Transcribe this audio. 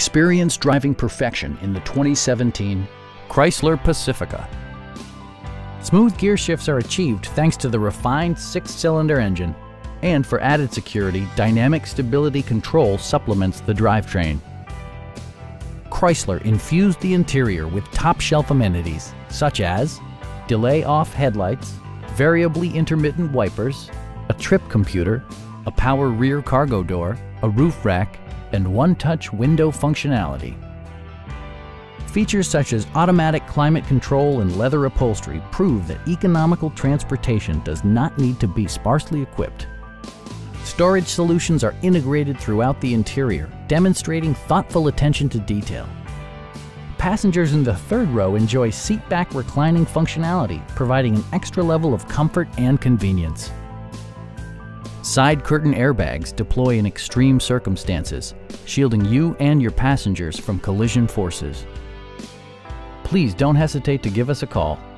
Experience driving perfection in the 2017 Chrysler Pacifica. Smooth gear shifts are achieved thanks to the refined 6-cylinder engine, and for added security, dynamic stability control supplements the drivetrain. Chrysler infused the interior with top-shelf amenities such as delay-off headlights, variably intermittent wipers, a trip computer, a power rear cargo door, a roof rack, and one-touch window functionality. Features such as automatic climate control and leather upholstery prove that economical transportation does not need to be sparsely equipped. Storage solutions are integrated throughout the interior, demonstrating thoughtful attention to detail. Passengers in the third row enjoy seat-back reclining functionality, providing an extra level of comfort and convenience. Side curtain airbags deploy in extreme circumstances, shielding you and your passengers from collision forces. Please don't hesitate to give us a call.